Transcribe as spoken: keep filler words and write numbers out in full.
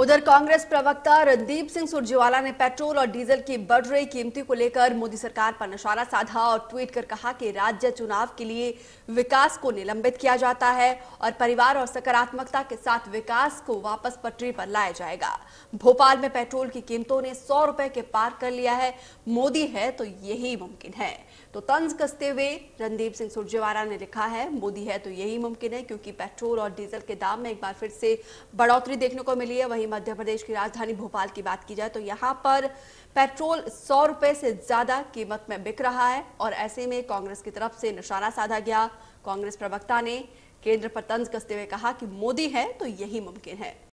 उधर कांग्रेस प्रवक्ता रणदीप सिंह सुरजेवाला ने पेट्रोल और डीजल की बढ़ रही कीमती को लेकर मोदी सरकार पर निशाना साधा और ट्वीट कर कहा कि राज्य चुनाव के लिए विकास को निलंबित किया जाता है और परिवार और सकारात्मकता के साथ विकास को वापस पटरी पर लाया जाएगा। भोपाल में पेट्रोल की कीमतों ने सौ रुपए के पार कर लिया है, मोदी है तो यही मुमकिन है। तो तंज कसते हुए रणदीप सिंह सुरजेवाला ने लिखा है, मोदी है तो यही मुमकिन है, क्योंकि पेट्रोल और डीजल के दाम में एक बार फिर से बढ़ोतरी देखने को मिली है। वहीं मध्य प्रदेश की राजधानी भोपाल की बात की जाए तो यहाँ पर पेट्रोल सौ रुपए से ज्यादा कीमत में बिक रहा है और ऐसे में कांग्रेस की तरफ से निशाना साधा गया। कांग्रेस प्रवक्ता ने केंद्र पर तंज कसते हुए कहा कि मोदी है तो यही मुमकिन है।